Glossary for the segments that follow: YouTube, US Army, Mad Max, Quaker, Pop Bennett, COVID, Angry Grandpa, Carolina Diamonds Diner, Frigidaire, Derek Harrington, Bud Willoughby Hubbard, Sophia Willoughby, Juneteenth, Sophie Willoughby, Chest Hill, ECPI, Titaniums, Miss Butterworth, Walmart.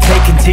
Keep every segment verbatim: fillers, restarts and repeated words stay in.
Take into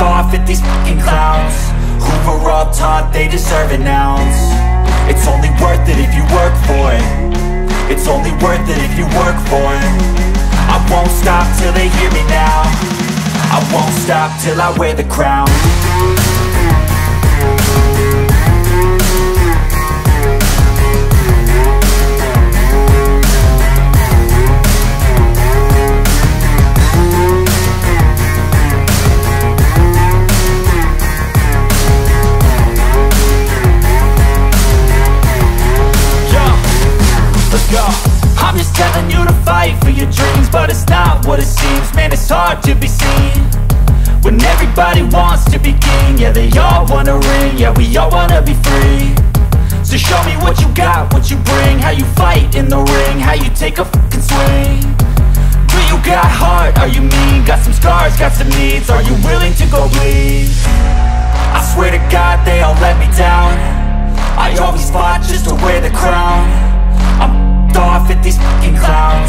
off at these fucking clowns who were all taught they deserve an ounce. It's only worth it if you work for it. It's only worth it if you work for it. I won't stop till they hear me now. I won't stop till I wear the crown. I'm just telling you to fight for your dreams, but it's not what it seems. Man, it's hard to be seen when everybody wants to be king. Yeah, they all wanna ring, yeah, we all wanna be free. So show me what you got, what you bring, how you fight in the ring, how you take a fucking swing. Do you got heart, are you mean? Got some scars, got some needs, are you willing to go bleed? I swear to God they all let me down. I always fought just to wear the crown. I'm f***ed off at these f***ing clowns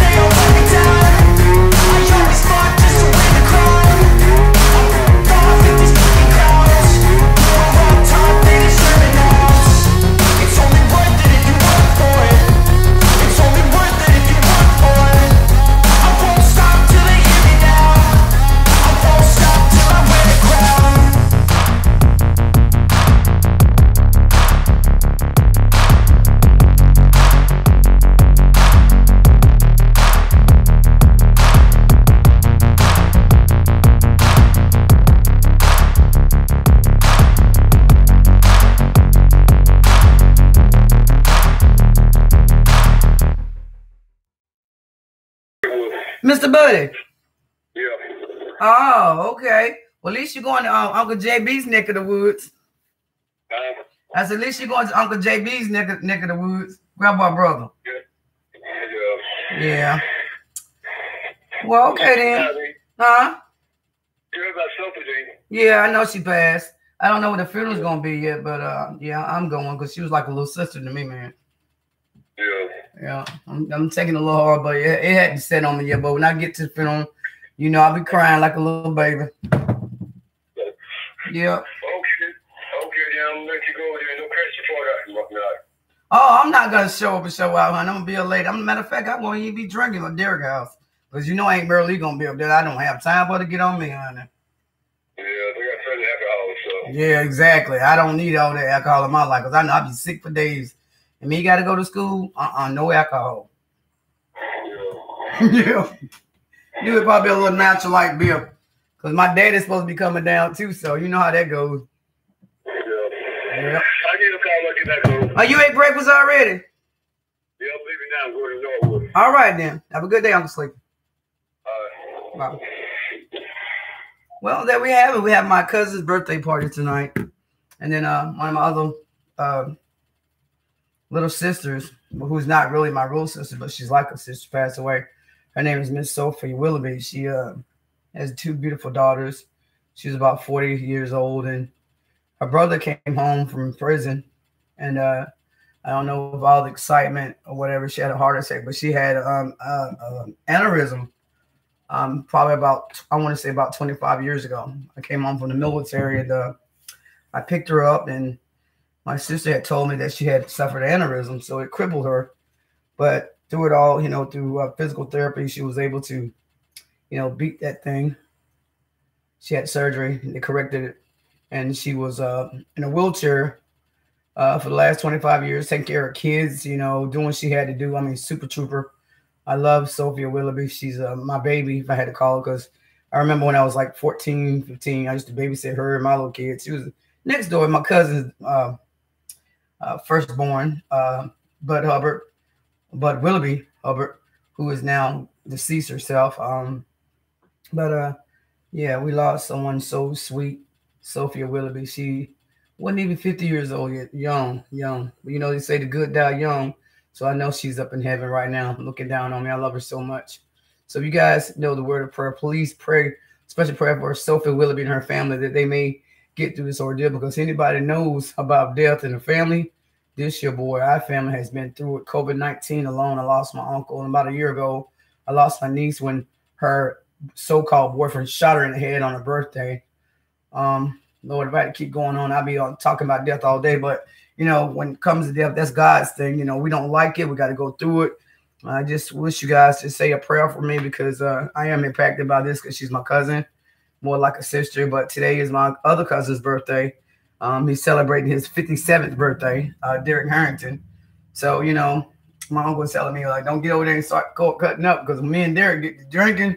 they all let me down. I always fought just to wear the crown. I'm f***ed off at these f***ing clowns who were all taught they deserve an ounce. It's only worth it if you work for it. It's only worth it if you work for it. I won't stop till they hear me now. I won't stop till I wear the crown. Mister Buddy. Yeah. Oh, okay. Well, at least you're going to um, Uncle J B's neck of the woods. Um, I said, at least you're going to Uncle J B's neck of, neck of the woods. Grandpa brother. Yeah. Yeah. Well, okay then. Huh? You heard about Sophie, Jane? Yeah, I know she passed. I don't know what the funeral's going to be yet, but uh, yeah, I'm going because she was like a little sister to me, man. Yeah. Yeah, I'm, I'm taking a little hard, but yeah, it hadn't set on me yet. But when I get to the film, you know, I'll be crying like a little baby. Yeah. Okay. Okay, yeah, I'm gonna let you go. There no question for that. Oh, I'm not gonna show up and show out, man. I'm gonna be a lady. I'm a matter of fact, I won't even be drinking at Derek house because you know Aunt Merle gonna be up there. I don't have time for her to get on me, honey. Yeah, they got plenty of alcohol, so. Yeah, exactly. I don't need all that alcohol in my life because I know I'll be sick for days. And me got to go to school, uh-uh, no alcohol. Yeah. You would probably be a little natural like beer. Because my dad is supposed to be coming down too, so you know how that goes. Yeah. Yeah. I need to call back. Oh, you ate breakfast already? Yeah, I'm leaving now. I'm going to Norwood. All right, then. Have a good day, Uncle Sleepy. All right. Bye. Well, there we have it. We have my cousin's birthday party tonight. And then uh, one of my other... Uh, little sisters, who's not really my real sister, but she's like a sister, passed away. Her name is Miss Sophie Willoughby. She uh, has two beautiful daughters. She's about forty years old, and her brother came home from prison. And uh, I don't know of all the excitement or whatever. She had a heart attack, but she had um, uh, uh, aneurysm um, probably about, I want to say about twenty-five years ago. I came home from the military, and uh, I picked her up, and my sister had told me that she had suffered aneurysm, so it crippled her. But through it all, you know, through uh, physical therapy, she was able to, you know, beat that thing. She had surgery and they corrected it. And she was uh, in a wheelchair uh, for the last twenty-five years, taking care of kids, you know, doing what she had to do. I mean, super trooper. I love Sophia Willoughby. She's uh, my baby, if I had to call her, because I remember when I was like fourteen, fifteen, I used to babysit her and my little kids. She was next door, my cousin's uh, uh, firstborn, uh, Bud Hubbard, Bud Willoughby Hubbard, who is now deceased herself. Um, but uh, yeah, we lost someone so sweet, Sophia Willoughby. She wasn't even fifty years old yet, young, young. But you know, they say the good die young. So I know she's up in heaven right now, looking down on me. I love her so much. So if you guys know the word of prayer, please pray, special prayer for Sophia Willoughby and her family, that they may get through this ordeal, because anybody knows about death in a family. This year, boy, our family has been through it. COVID nineteen alone, I lost my uncle. And about a year ago, I lost my niece when her so-called boyfriend shot her in the head on her birthday. Um, Lord, if I had to keep going on, I'd be on, talking about death all day. But, you know, when it comes to death, that's God's thing. You know, we don't like it. We got to go through it. I just wish you guys to say a prayer for me, because uh, I am impacted by this, because she's my cousin, more like a sister. But today is my other cousin's birthday. Um, he's celebrating his fifty-seventh birthday, uh, Derek Harrington. So, you know, my uncle's telling me, like, don't get over there and start cutting up, because me and Derek get to drinking.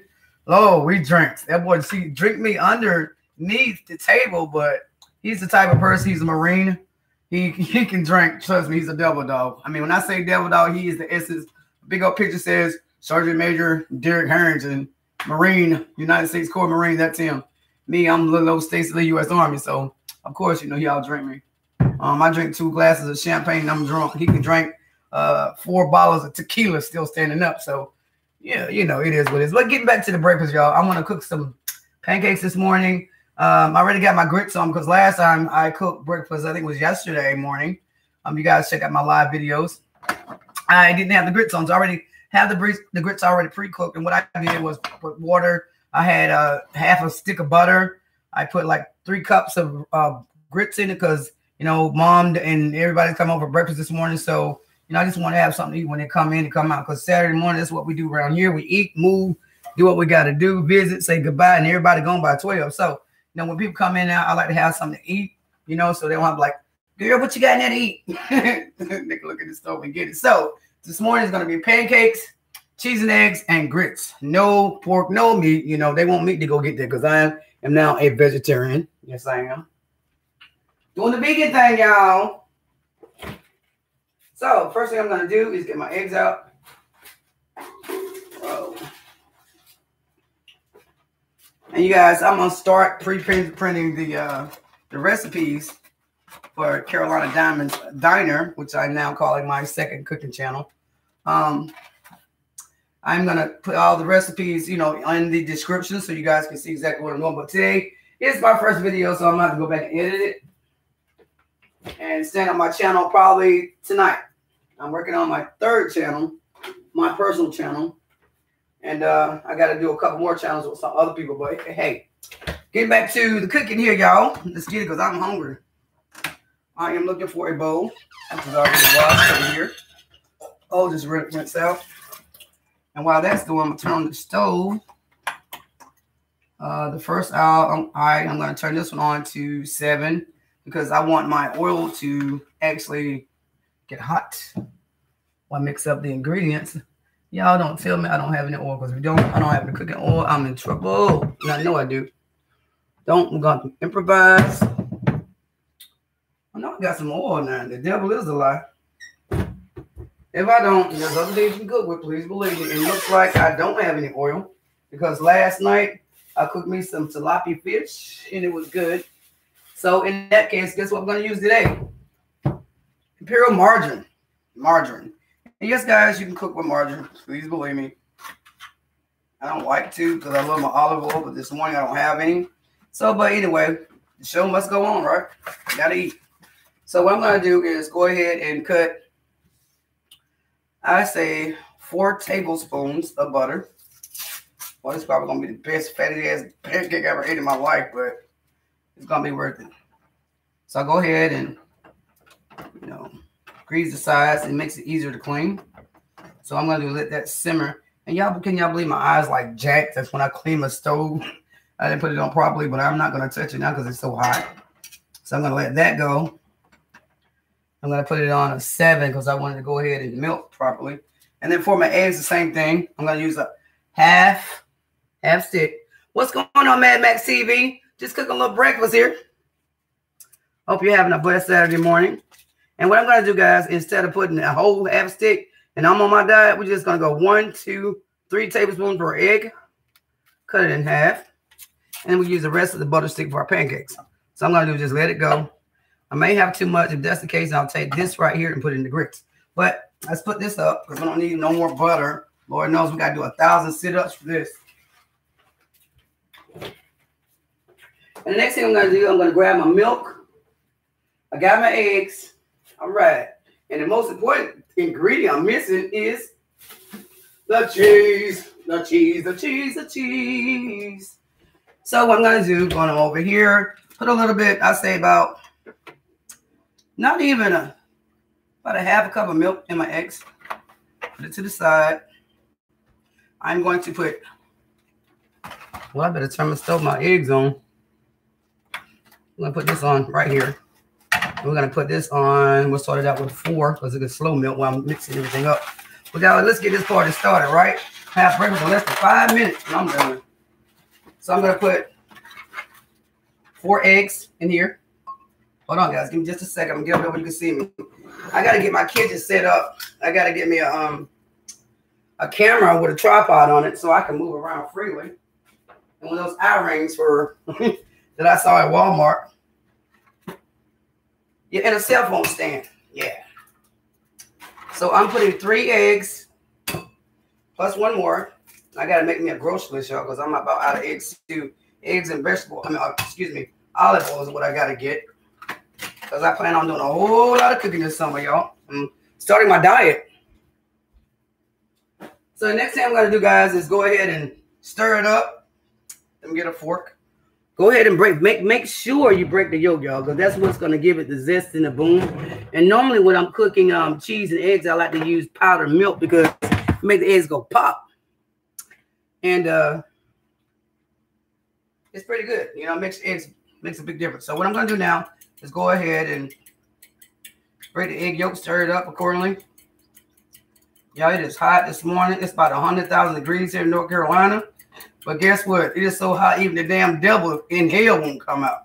Oh, we drinks. That boy, see, drink me underneath the table, but he's the type of person, he's a Marine. He, he can drink. Trust me, he's a devil dog. I mean, when I say devil dog, he is the essence. Big old picture says Sergeant Major Derek Harrington, Marine, United States Corps Marine. That's him. Me, I'm little old States of the U S Army. So, of course, you know, y'all drink me. Um, I drink two glasses of champagne and I'm drunk. He can drink uh, four bottles of tequila still standing up. So, yeah, you know, it is what it is. But getting back to the breakfast, y'all, I'm going to cook some pancakes this morning. Um, I already got my grits on, because last time I cooked breakfast, I think it was yesterday morning. Um, you guys check out my live videos. I didn't have the grits on, so I already have the, the grits already pre-cooked. And what I did was put water. I had uh, half a stick of butter. I put like three cups of uh, grits in it, because, you know, mom and everybody's coming over for breakfast this morning. So, you know, I just want to have something to eat when they come in and come out, because Saturday morning, that's what we do around here. We eat, move, do what we got to do, visit, say goodbye, and everybody gone by twelve. So, you know, when people come in now, I like to have something to eat, you know, so they don't have like, girl, what you got in there to eat? They can look at the stove and get it. So this morning is going to be pancakes, cheese and eggs, and grits. No pork, no meat. You know, they want meat to go get there, because I am now a vegetarian. Yes, I am. Doing the vegan thing, y'all. So first thing I'm going to do is get my eggs out. Whoa. And you guys, I'm going to start pre-printing the, uh, the recipes for Carolina Diamonds Diner, which I'm now calling my second cooking channel. Um, I'm going to put all the recipes, you know, in the description so you guys can see exactly what I'm doing. But today is my first video, so I'm going to have to go back and edit it and stand on my channel probably tonight. I'm working on my third channel, my personal channel. And uh, I got to do a couple more channels with some other people. But hey, getting back to the cooking here, y'all. Let's get it, because I'm hungry. I am looking for a bowl, which is already washed over here. Oh, just rinse out. And while that's doing, I'm going to turn on the stove. Uh, the first aisle, I am going to turn this one on to seven, because I want my oil to actually get hot while I mix up the ingredients. Y'all don't tell me I don't have any oil, because if you don't, I don't have any cooking oil, I'm in trouble. And I know I do. Don't, I'm going to improvise. I know I got some oil now. The devil is a lie. If I don't, there's other days you can cook with, please believe me. It looks like I don't have any oil, because last night I cooked me some tilapia fish and it was good. So in that case, guess what I'm going to use today? Imperial margarine. Margarine. And yes, guys, you can cook with margarine. Please believe me. I don't like to, because I love my olive oil, but this morning I don't have any. So, but anyway, the show must go on, right? You got to eat. So what I'm going to do is go ahead and cut, I say, four tablespoons of butter. Well, this is probably going to be the best fatty-ass pancake I ever ate in my life, but it's going to be worth it. So I'll go ahead and, you know, grease the sides. It makes it easier to clean. So I'm going to let that simmer. And y'all, can y'all believe my eyes like jacked? That's when I clean my stove. I didn't put it on properly, but I'm not going to touch it now because it's so hot. So I'm going to let that go. I'm going to put it on a seven because I wanted to go ahead and melt properly. And then for my eggs, the same thing. I'm going to use a half, half stick. What's going on, Mad Max T V? Just cooking a little breakfast here. Hope you're having a blessed Saturday morning. And what I'm going to do, guys, instead of putting a whole half stick and I'm on my diet, we're just going to go one, two, three tablespoons per egg. Cut it in half. And we use the rest of the butter stick for our pancakes. So I'm going to do just let it go. I may have too much. If that's the case, I'll take this right here and put it in the grits. But let's put this up because we don't need no more butter. Lord knows we got to do a thousand sit-ups for this. And the next thing I'm going to do, I'm going to grab my milk. I got my eggs. All right. And the most important ingredient I'm missing is the cheese. The cheese, the cheese, the cheese. So what I'm going to do, going over here, put a little bit, I say about... Not even a, about a half a cup of milk in my eggs. Put it to the side. I'm going to put, well, I better turn my stove, my eggs on. I'm going to put this on right here. And we're going to put this on. We'll start it out with four because it's slow milk while I'm mixing everything up. But now let's get this party started, right? Half breakfast in less than five minutes and I'm done. So I'm going to put four eggs in here. Hold on, guys. Give me just a second. I'm going to get up where you can see me. I got to get my kitchen set up. I got to get me a um a camera with a tripod on it so I can move around freely. And one of those eye rings for that I saw at Walmart. Yeah, and a cell phone stand. Yeah. So I'm putting three eggs plus one more. I got to make me a grocery list, y'all, because I'm about out of eggs too. Eggs and vegetable. I mean, excuse me, olive oil is what I got to get. Because I plan on doing a whole lot of cooking this summer, y'all. I'm starting my diet. So the next thing I'm going to do, guys, is go ahead and stir it up. Let me get a fork. Go ahead and break. Make, make sure you break the yolk, y'all, because that's what's going to give it the zest and the boom. And normally when I'm cooking um, cheese and eggs, I like to use powdered milk because it makes the eggs go pop. And uh, it's pretty good. You know, it makes eggs makes a big difference. So what I'm going to do now, let's go ahead and break the egg yolk, stir it up accordingly. Y'all, it is hot this morning. It's about one hundred thousand degrees here in North Carolina. But guess what? It is so hot, even the damn devil in hell won't come out.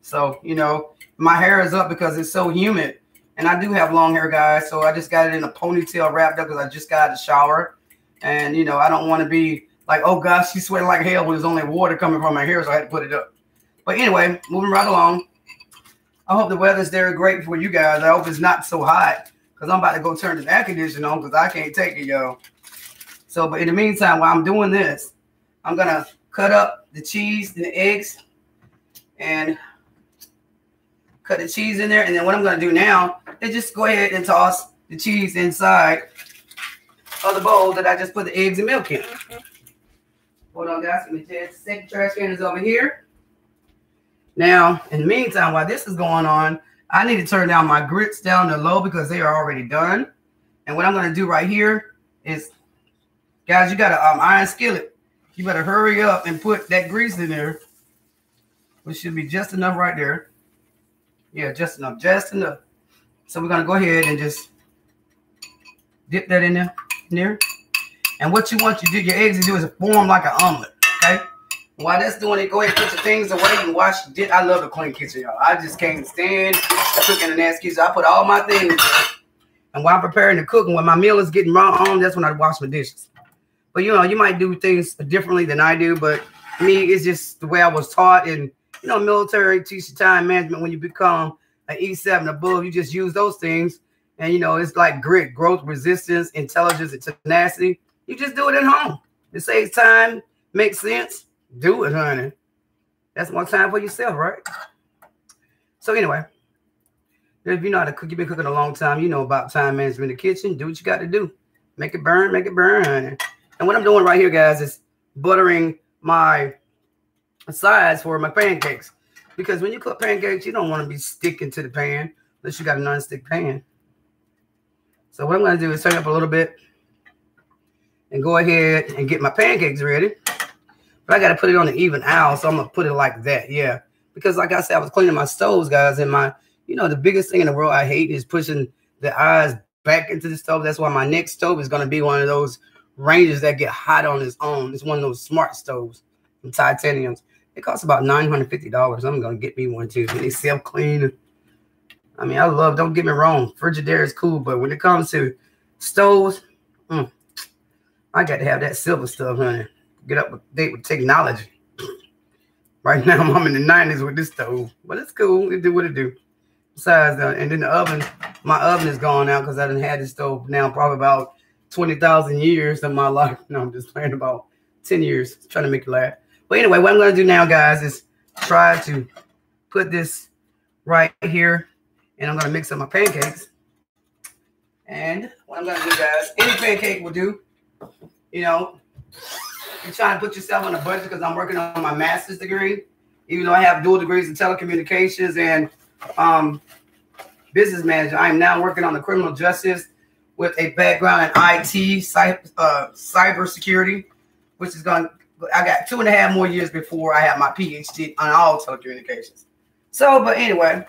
So, you know, my hair is up because it's so humid. And I do have long hair, guys. So I just got it in a ponytail wrapped up because I just got out of the shower. And, you know, I don't want to be like, oh, gosh, she's sweating like hell when there's only water coming from my hair. So I had to put it up. But anyway, moving right along. I hope the weather's there great for you guys. I hope it's not so hot because I'm about to go turn this air conditioner on because I can't take it, y'all. So, but in the meantime, while I'm doing this, I'm going to cut up the cheese and the eggs and cut the cheese in there. And then what I'm going to do now is just go ahead and toss the cheese inside of the bowl that I just put the eggs and milk in. Hold on, guys. Let me just set the trash can is over here. Now, in the meantime, while this is going on, I need to turn down my grits down to low because they are already done. And what I'm going to do right here is, guys, you got an um, iron skillet. You better hurry up and put that grease in there, which should be just enough right there. Yeah, just enough, just enough. So we're going to go ahead and just dip that in there. In there. And what you want you do, your eggs to do is form like an omelet, okay? While that's doing it, go ahead and put your things away and wash. I love a clean kitchen, y'all. I just can't stand cooking in that kitchen. I put all my things, and while I'm preparing to cook, and when my meal is getting wrong, that's when I wash my dishes. But you know, you might do things differently than I do. But me, it's just the way I was taught, and you know, military teacher time management. When you become an E seven above, you just use those things, and you know, it's like grit, growth, resistance, intelligence, and tenacity. You just do it at home. It saves time, makes sense. Do it, honey. That's more time for yourself, right? So anyway, if you know how to cook, you've been cooking a long time, you know about time management in the kitchen. Do what you got to do. Make it burn, make it burn, honey. And what I'm doing right here, guys, is buttering my sides for my pancakes. Because when you cook pancakes, you don't want to be sticking to the pan unless you got a non-stick pan. So what I'm going to do is turn up a little bit. and go ahead and get my pancakes ready. But I got to put it on an even aisle, so I'm going to put it like that, yeah. Because like I said, I was cleaning my stoves, guys, and my, you know, the biggest thing in the world I hate is pushing the eyes back into the stove. That's why my next stove is going to be one of those ranges that get hot on its own. It's one of those smart stoves from Titaniums. It costs about nine hundred fifty dollars. I'm going to get me one, too. They self-clean. I mean, I love, don't get me wrong, Frigidaire is cool, but when it comes to stoves, mm, I got to have that silver stuff, honey. Get up with date with technology. Right now, I'm in the nineties with this stove, but it's cool. It do what it do. Besides, uh, and then the oven, my oven is gone now because I done had this stove now probably about twenty thousand years of my life. No, I'm just playing, about ten years, trying to make it last. But anyway, what I'm going to do now, guys, is try to put this right here, and I'm going to mix up my pancakes. And what I'm going to do, guys, any pancake will do, you know, you're trying to put yourself on a budget because I'm working on my master's degree, even though I have dual degrees in telecommunications and um, business management. I am now working on the criminal justice with a background in I T, cyber, uh, cybersecurity, which is going to, I got two and a half more years before I have my PhD on all telecommunications. So, but anyway,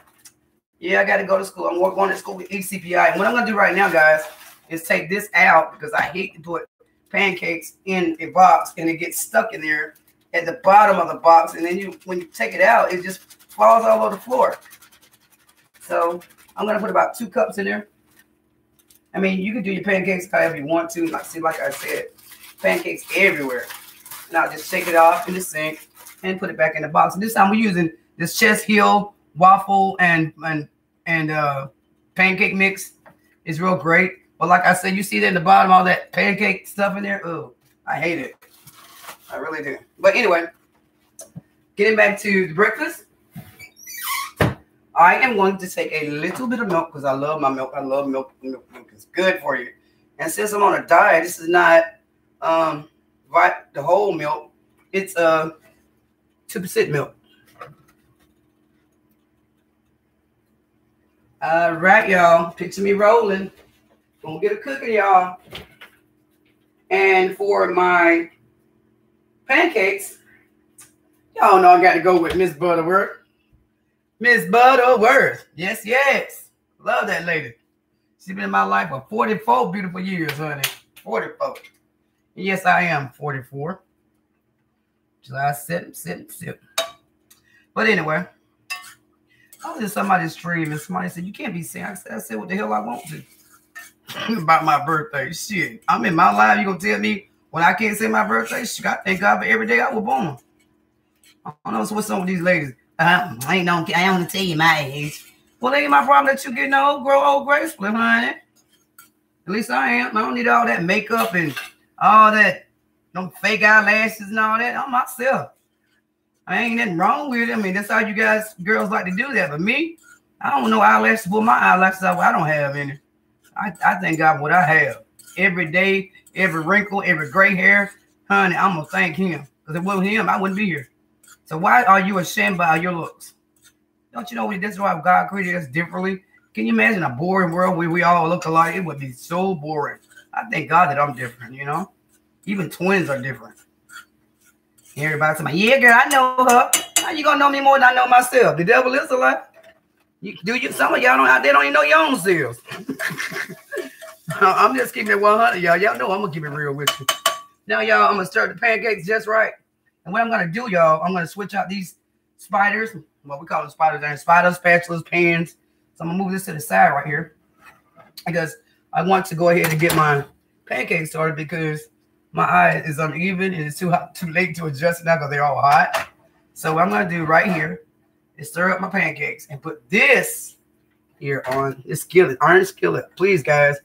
yeah, I got to go to school. I'm going to school with E C P I. And what I'm going to do right now, guys, is take this out because I hate to put pancakes in a box and it gets stuck in there at the bottom of the box. And then you, when you take it out, it just falls all over the floor. So I'm going to put about two cups in there. I mean, you can do your pancakes however you want to. Like, see, like I said, pancakes everywhere. And I'll just shake it off in the sink and put it back in the box. And this time we're using this Chest Hill waffle and and and uh, pancake mix. It's real great. But like I said, you see that in the bottom, all that pancake stuff in there. Oh, I hate it. I really do. But anyway, getting back to the breakfast, I am going to take a little bit of milk because I love my milk. I love milk. Milk, milk is good for you. And since I'm on a diet, this is not um. the whole milk, it's a uh, two percent milk. All right, y'all, picture me rolling. Gonna get a cooking, y'all. And for my pancakes, y'all know I got to go with Miss Butterworth. Miss Butterworth, yes, yes, love that lady. She's been in my life for forty-four beautiful years, honey. forty-four. Yes, I am forty-four. July seventh, seventh, seventh. But anyway, I was in somebody's stream and somebody said, you can't be saying. I said, I said what the hell I want to. About my birthday. Shit. I'm in my life. You going to tell me when I can't say my birthday? Shit, I thank God for every day I was born. I don't know what's on with these ladies. Uh, I ain't don't, I don't want to tell you my age. Well, ain't my problem that you getting old, grow old gracefully, honey. At least I am. I don't need all that makeup and all that, them fake eyelashes and all that. I'm myself. I ain't nothing wrong with it. I mean, that's how you guys, girls like to do that. But me, I don't know eyelashes. Well, my eyelashes, I don't have any. I, I thank God for what I have. Every day, every wrinkle, every gray hair, honey, I'm going to thank him. Because if it wasn't him, I wouldn't be here. So why are you ashamed by your looks? Don't you know that's why God created us differently? Can you imagine a boring world where we all look alike? It would be so boring. I thank God that I'm different, you know. Even twins are different. Everybody's like, yeah, girl, I know her. How you gonna know me more than I know myself? The devil is a lie. You do you some of y'all don't out there don't even know your own selves. I'm just keeping it one hundred, y'all. Y'all know I'm gonna keep it real with you. Now, y'all, I'm gonna stir the pancakes just right. And what I'm gonna do, y'all, I'm gonna switch out these spiders. Well, we call them spiders, and spiders, spatulas, pans. So I'm gonna move this to the side right here. Because I want to go ahead and get my pancakes started because my eye is uneven and it's too hot, too late to adjust it now because they're all hot. So what I'm going to do right here is stir up my pancakes and put this here on this skillet, iron skillet. Please, guys,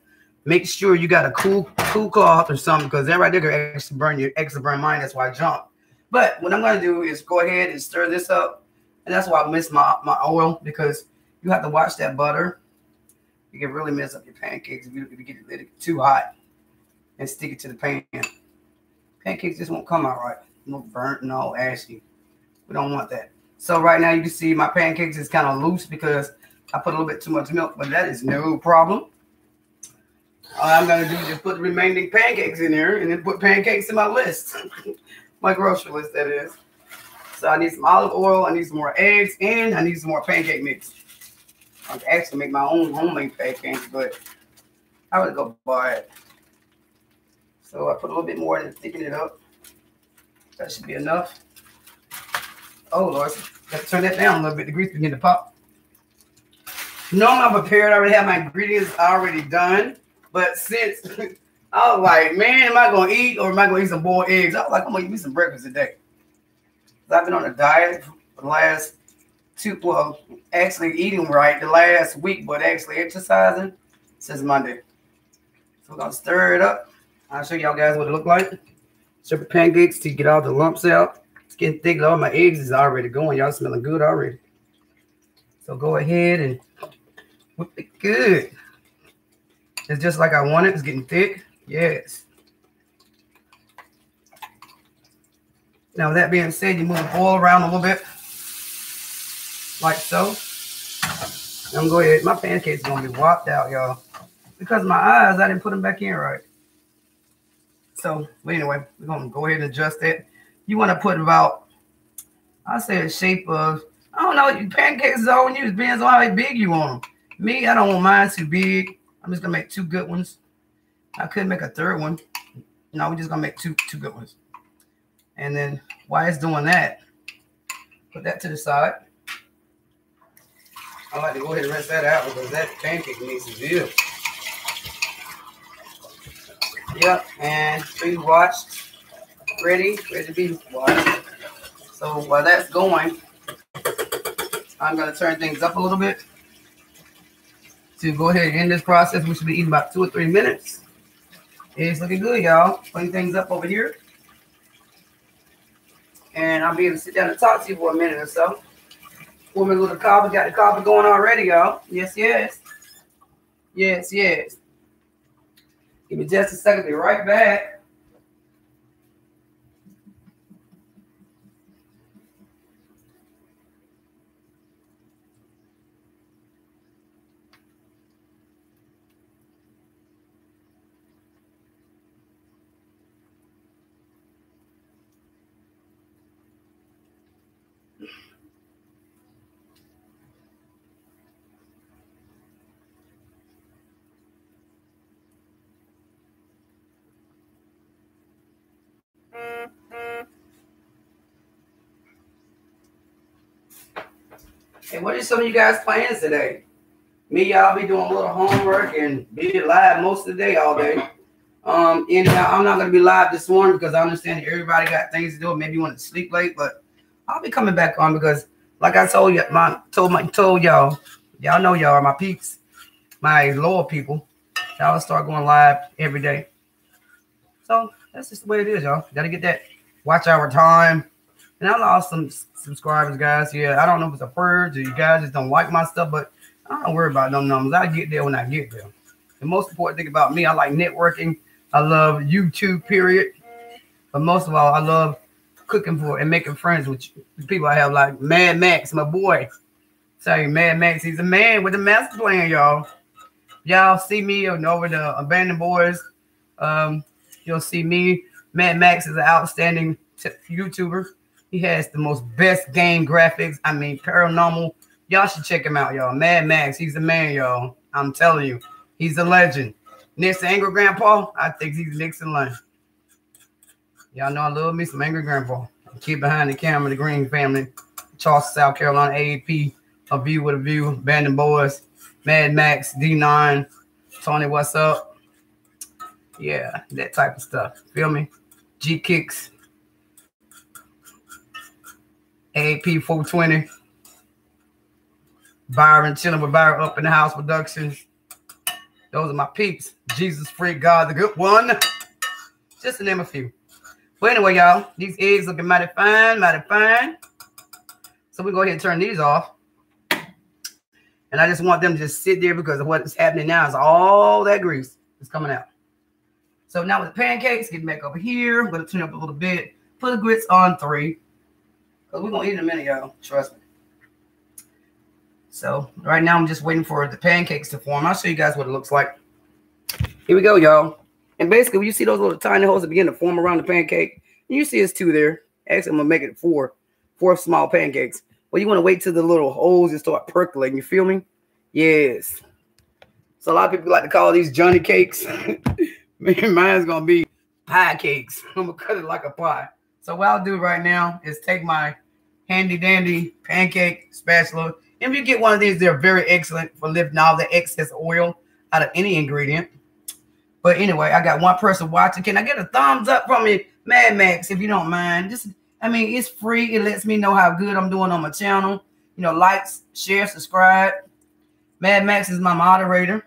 make sure you got a cool cool cloth or something because that right there could actually burn your extra burn mine. That's why I jump. But what I'm going to do is go ahead and stir this up. And that's why I miss my, my oil because you have to watch that butter. You can really mess up your pancakes if you, if you get it too hot and stick it to the pan. Pancakes just won't come out right. No burnt, no ashy. We don't want that. So right now you can see my pancakes is kind of loose because I put a little bit too much milk, but that is no problem. All I'm gonna do is just put the remaining pancakes in there and then put pancakes in my list. My grocery list, that is. So I need some olive oil, I need some more eggs, and I need some more pancake mix. I can actually make my own homemade pancakes, but I would go buy it. So I put a little bit more and thicken it up. That should be enough. Oh Lord, let's turn that down a little bit. The grease begin to pop. Normally I'm prepared. I already have my ingredients already done. But since I was like, man, am I gonna eat or am I gonna eat some boiled eggs? I was like, I'm gonna eat me some breakfast today. I've been on a diet for the last two, well, actually eating right the last week, but actually exercising since Monday. So we're gonna stir it up. I'll show y'all guys what it looked like. Stir the pancakes to get all the lumps out. It's getting thick. All my eggs is already going. Y'all smelling good already. So go ahead and whip it good. It's just like I want it. It's getting thick. Yes. Now, with that being said, you move the oil around a little bit, like so. I'm going to go ahead. My pancakes are going to be whopped out, y'all. Because my eyes, I didn't put them back in right. So, but anyway, we're going to go ahead and adjust that. You want to put about, I say a shape of, I don't know, your pancakes is all you. It depends on how big you want them. Me, I don't want mine too big. I'm just going to make two good ones. I could make a third one. No, we're just going to make two two good ones. And then while it's doing that, put that to the side. I like to go ahead and rinse that out because that pancake needs to deal. Yep, and pre-washed, ready, ready to be washed. So while that's going, I'm going to turn things up a little bit. To go ahead and end this process, we should be eating about two or three minutes. It's looking good, y'all. Putting things up over here. And I'll be able to sit down and talk to you for a minute or so. Pour me a little coffee. Got the coffee going already, y'all. Yes, yes. Yes, yes. Give me just a second. Be right back. Hey, what are some of you guys' plans today? Me, y'all be doing a little homework and be live most of the day, all day. Um, and uh, I'm not going to be live this morning because I understand that everybody got things to do. Maybe you want to sleep late, but I'll be coming back on because, like I told you, my told my told y'all, y'all know y'all are my peeps, my loyal people. Y'all start going live every day. So that's just the way it is, y'all. Got to get that watch hour time. And I lost some subscribers, guys. Yeah, I don't know if it's a purge or you guys just don't like my stuff, but I don't worry about no numbers. I get there when I get there. The most important thing about me, I like networking. I love YouTube, period. But most of all, I love cooking for and making friends with people I have, like Mad Max, my boy. Tell you, Mad Max, he's a man with a master plan, y'all. Y'all see me over the Abandoned Boys. Um, you'll see me. Mad Max is an outstanding YouTuber. He has the most best game graphics. I mean, paranormal. Y'all should check him out, y'all. Mad Max, he's the man, y'all. I'm telling you, he's a legend. Next to Angry Grandpa, I think he's next in line. Y'all know I love me some Angry Grandpa. Keep behind the camera, the Green family, Charleston, South Carolina, A A P, A View with a View, Abandoned Boys, Mad Max, D nine, Tony, what's up? Yeah, that type of stuff. Feel me? G Kicks. A P four twenty, Byron, chilling with Byron Up in the House Productions. Those are my peeps. Jesus, Freak, God, the Good One. Just to name a few. But anyway, y'all, these eggs looking mighty fine, mighty fine. So we go ahead and turn these off. And I just want them to just sit there because of what's happening now is all that grease is coming out. So now with the pancakes, getting back over here. I'm going to turn up a little bit. Put the grits on three. We're going to eat in a minute, y'all. Trust me. So right now I'm just waiting for the pancakes to form. I'll show you guys what it looks like. Here we go, y'all. And basically, when you see those little tiny holes that begin to form around the pancake, you see it's two there. Actually, I'm going to make it four. Four small pancakes. Well, you want to wait till the little holes and start percolating. You feel me? Yes. So a lot of people like to call these Johnny cakes. Mine's going to be pie cakes. I'm going to cut it like a pie. So what I'll do right now is take my handy dandy pancake spatula. If you get one of these, they're very excellent for lifting all the excess oil out of any ingredient. But anyway, I got one person watching. Can I get a thumbs up from you, Mad Max, if you don't mind? Just, I mean, it's free. It lets me know how good I'm doing on my channel. You know, likes, share, subscribe. Mad Max is my moderator,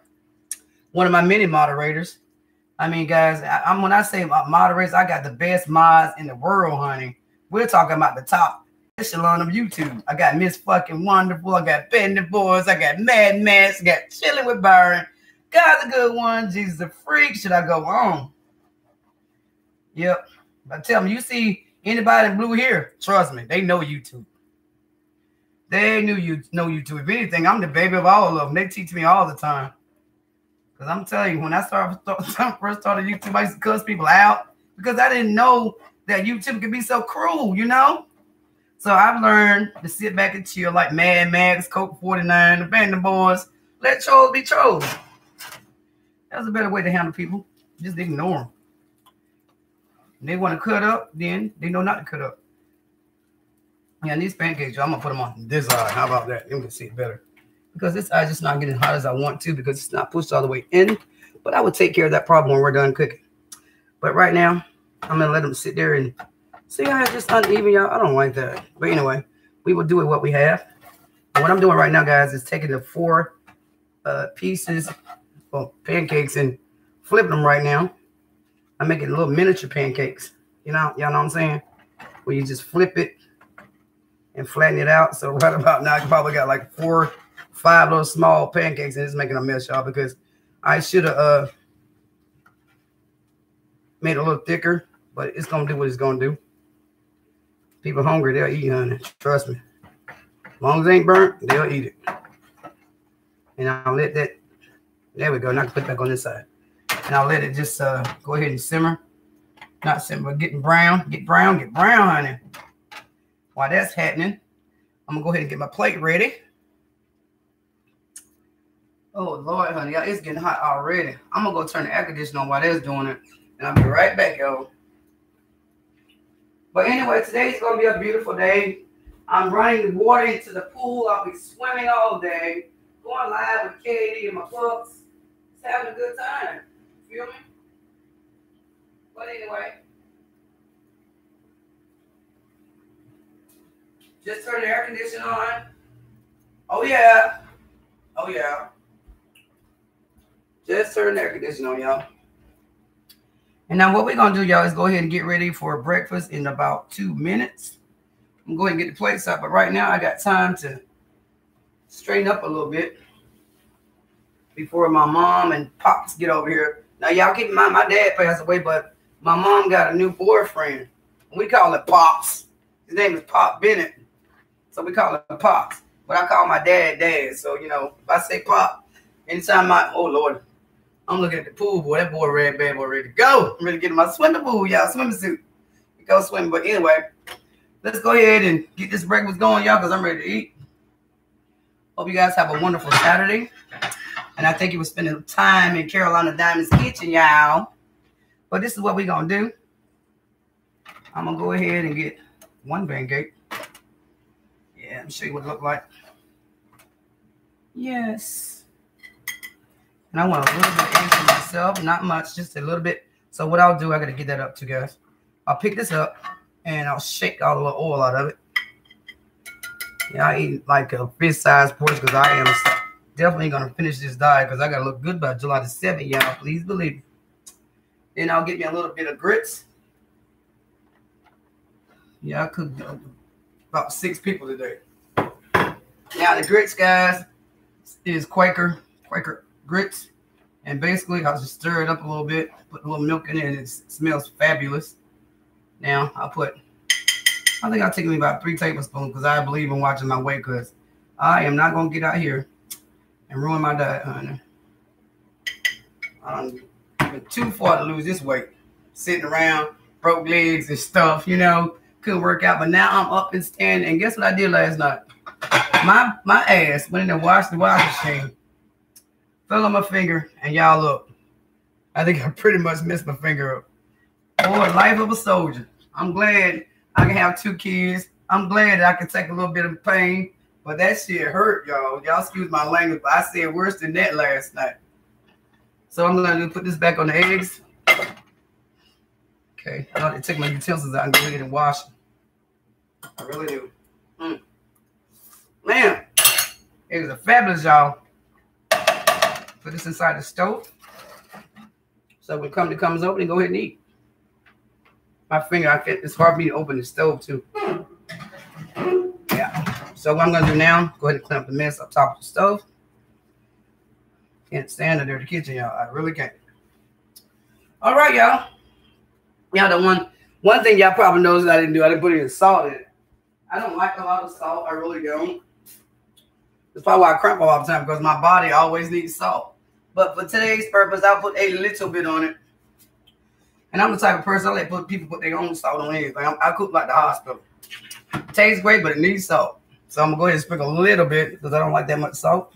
one of my many moderators. I mean, guys, I, I'm when I say moderators, I got the best mods in the world, honey. We're talking about the top echelon of YouTube. I got Miss Fucking Wonderful. I got Ben the Boys. I got Mad Max. I got Chilling with Byron. God's a good one. Jesus a freak. Should I go on? Yep. But tell me, you see anybody in blue here? Trust me, they know YouTube. They knew you know YouTube. If anything, I'm the baby of all of them. They teach me all the time. Because I'm telling you, when I started start, first started YouTube, I used to cuss people out because I didn't know that YouTube could be so cruel, you know? So I've learned to sit back and chill like Mad Max, Coke forty-nine, the Band of Boys. Let trolls be trolls. That's a better way to handle people. Just ignore them. If they want to cut up, then they know not to cut up. Yeah, and these pancakes, I'm going to put them on this side. How about that? You can see it better. Because this side's just not getting hot as I want to because it's not pushed all the way in. But I will take care of that problem when we're done cooking. But right now, I'm going to let them sit there and see how it's just uneven, y'all. I don't like that. But anyway, we will do it what we have. And what I'm doing right now, guys, is taking the four uh, pieces pancakes and flip them right now. I'm making little miniature pancakes. You know, y'all know what I'm saying? Where you just flip it and flatten it out. So right about now, I probably got like four, five little small pancakes, and it's making a mess, y'all, because I should have uh, made it a little thicker, but it's going to do what it's going to do. People hungry, they'll eat, honey. Trust me. As long as it ain't burnt, they'll eat it. And I'll let that. There we go. Now I can put it back on this side. And I'll let it just uh, go ahead and simmer. Not simmer, but getting brown. Get brown, get brown, honey. While that's happening, I'm going to go ahead and get my plate ready. Oh, Lord, honey. Y'all, it's getting hot already. I'm going to go turn the air conditioner on while that's doing it. And I'll be right back, y'all. But anyway, today's going to be a beautiful day. I'm running the water into the pool. I'll be swimming all day. Going live with Katie and my pups. Having a good time. You feel me? But anyway, just turn the air conditioner on. Oh yeah. Oh yeah. Just turn the air conditioner on, y'all. And now what we're gonna do, y'all, is go ahead and get ready for breakfast in about two minutes. I'm going to get the plates out, but right now I got time to straighten up a little bit before my mom and pops get over here. Now, y'all keep in mind, my dad passed away, but my mom got a new boyfriend. We call it Pops. His name is Pop Bennett. So we call it Pops. But I call my dad Dad. So, you know, if I say Pop, anytime I, oh, Lord, I'm looking at the pool, boy. That boy red bad boy ready to go. I'm ready to get in my swimming pool, y'all, swimming suit. We go swimming. But anyway, let's go ahead and get this breakfast going, y'all, because I'm ready to eat. Hope you guys have a wonderful Saturday. And I think you were spending time in Carolina Diamonds Kitchen, y'all. But this is what we're going to do. I'm going to go ahead and get one pancake. Yeah, I'm sure you what it look like. Yes. And I want a little bit extra myself. Not much, just a little bit. So what I'll do, I got to get that up too, guys. I'll pick this up and I'll shake all the oil out of it. Yeah, I eat like a fist-sized portion because I am definitely going to finish this diet because I got to look good by July the seventh, y'all. Please believe me. Then I'll get me a little bit of grits. Yeah, I cooked about six people today. Now, the grits, guys, is Quaker, Quaker grits. And basically, I'll just stir it up a little bit, put a little milk in it, and it smells fabulous. Now, I'll put... I think I'll take me about three tablespoons because I believe in watching my weight because I am not going to get out here and ruin my diet, honey. I done having too far to lose this weight. Sitting around, broke legs and stuff, you know, couldn't work out. But now I'm up and standing. And guess what I did last night? My my ass went in and washed the washing machine, fell on my finger, and y'all look. I think I pretty much messed my finger up. Boy, life of a soldier. I'm glad I can have two kids. I'm glad that I can take a little bit of pain. But that shit hurt, y'all. Y'all excuse my language, but I said worse than that last night. So I'm going to put this back on the eggs. Okay. I ought to take my utensils out and go ahead and wash them. I really do. Mm. Man, eggs are fabulous, y'all. Put this inside the stove. So when company comes over, they go ahead and eat. My finger, I can't, it's hard for me to open the stove, too. Yeah. So what I'm going to do now, go ahead and clean up the mess up top of the stove. Can't stand in there in the kitchen, y'all. I really can't. All right, y'all. Y'all, the one, one thing y'all probably knows that I didn't do, I didn't put any salt in it. I don't like a lot of salt. I really don't. That's probably why I cramp all the time, because my body always needs salt. But for today's purpose, I'll put a little bit on it. And I'm the type of person, I let put, people put their own salt on anything. I, I cook like the hospital. Tastes great, but it needs salt. So I'm going to go ahead and sprinkle a little bit because I don't like that much salt.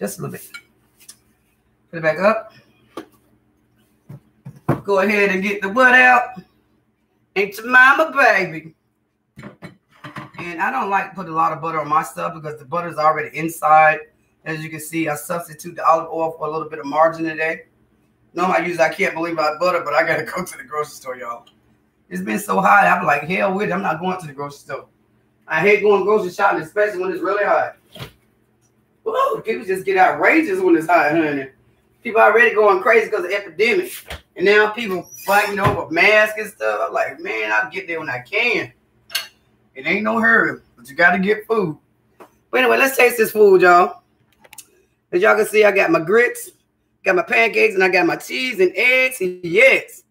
Just a little bit. Put it back up. Go ahead and get the wood out. Ain't your mama, baby. And I don't like to put a lot of butter on my stuff because the butter is already inside. As you can see, I substitute the olive oil for a little bit of margarine today. Normally I use I can't believe I butter, but I got to go to the grocery store, y'all. It's been so hot. I'm like, hell with it. I'm not going to the grocery store. I hate going grocery shopping, especially when it's really hot. Woo, people just get outrageous when it's hot, honey. People already going crazy because of the epidemic. And now people fighting over masks and stuff. I'm like, man, I'll get there when I can. It ain't no hurry, but you got to get food. But anyway, let's taste this food, y'all. As y'all can see, I got my grits, got my pancakes, and I got my cheese and eggs. Yes.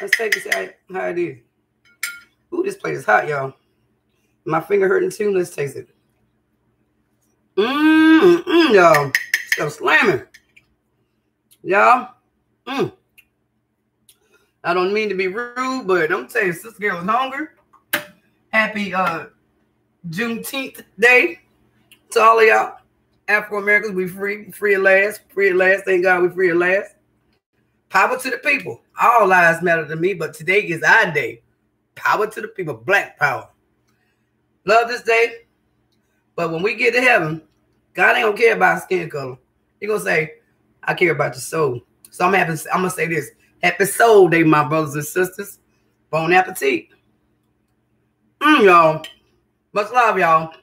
Let's take this out how it is. Ooh, this plate is hot, y'all. My finger hurting too. Let's taste it. Mmm, mmm, y'all. So slamming. Y'all. Mmm. I don't mean to be rude, but I'm telling you, this girl is hungry. Happy uh, Juneteenth day to all of y'all. Afro-Americans, we free. Free at last. Free at last. Thank God we free at last. Power to the people. All lives matter to me, but today is our day. Power to the people. Black power. Love this day. But when we get to heaven, God ain't going to care about skin color. He's going to say, I care about your soul. So I'm, having, I'm going to say this. Happy Soul Day, my brothers and sisters. Bon appetit. Mmm, y'all. Much love, y'all.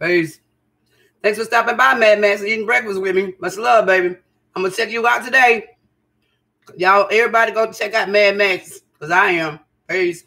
Peace. Thanks for stopping by, Mad Max, and eating breakfast with me. Much love, baby. I'm going to check you out today. Y'all, everybody go check out Mad Max, because I am. Peace.